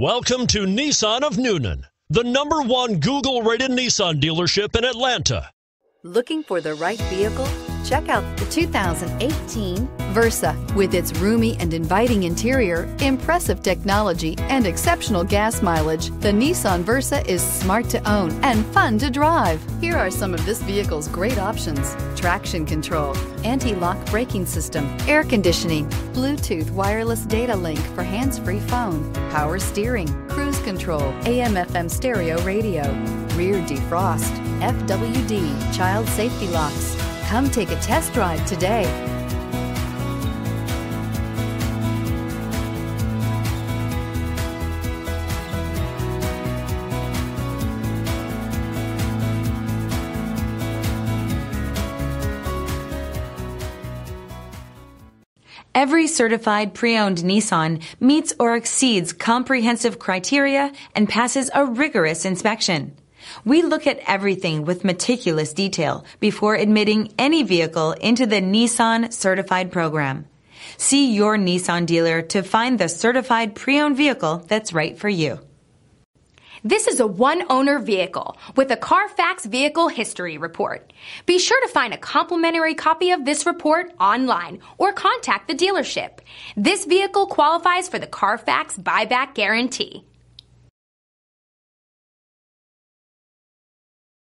Welcome to Nissan of Newnan, the #1 Google-rated Nissan dealership in Atlanta. Looking for the right vehicle? Check out the 2018 Versa. With its roomy and inviting interior, impressive technology, and exceptional gas mileage, the Nissan Versa is smart to own and fun to drive. Here are some of this vehicle's great options: traction control, anti-lock braking system, air conditioning, Bluetooth wireless data link for hands-free phone, power steering, cruise control, AM/FM stereo radio, rear defrost, FWD, child safety locks. Come take a test drive today. Every certified pre-owned Nissan meets or exceeds comprehensive criteria and passes a rigorous inspection. We look at everything with meticulous detail before admitting any vehicle into the Nissan Certified Program. See your Nissan dealer to find the certified pre-owned vehicle that's right for you. This is a one-owner vehicle with a Carfax Vehicle History Report. Be sure to find a complimentary copy of this report online or contact the dealership. This vehicle qualifies for the Carfax Buyback Guarantee.